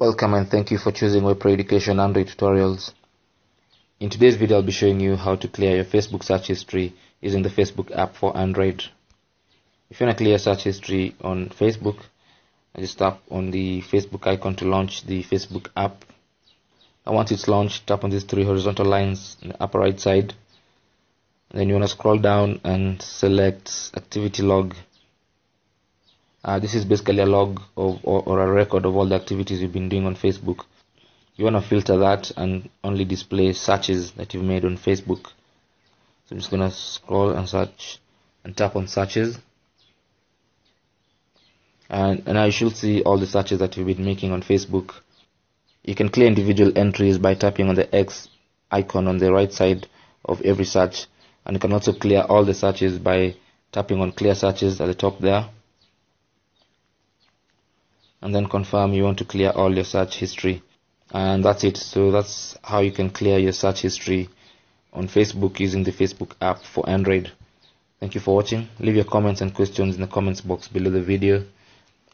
Welcome and thank you for choosing WebPro Education Android tutorials. In today's video, I'll be showing you how to clear your Facebook search history using the Facebook app for Android. If you want to clear search history on Facebook, just tap on the Facebook icon to launch the Facebook app. And once it's launched, tap on these three horizontal lines in the upper right side. Then you want to scroll down and select activity log. This is basically a log of or a record of all the activities you've been doing on Facebook. You want to filter that and only display searches that you've made on Facebook. So I'm just going to scroll and search and tap on searches. And now you should see all the searches that you've been making on Facebook. You can clear individual entries by tapping on the X icon on the right side of every search. And you can also clear all the searches by tapping on clear searches at the top there. And then confirm you want to clear all your search history, and that's it. So that's how you can clear your search history on Facebook using the Facebook app for Android. Thank you for watching. Leave your comments and questions in the comments box below the video,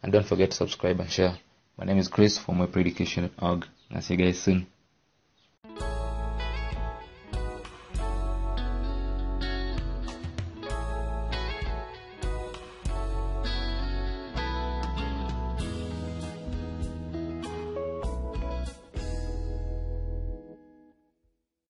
and don't forget to subscribe and share. My name is Chris from mypredication.org, and I'll see you guys soon.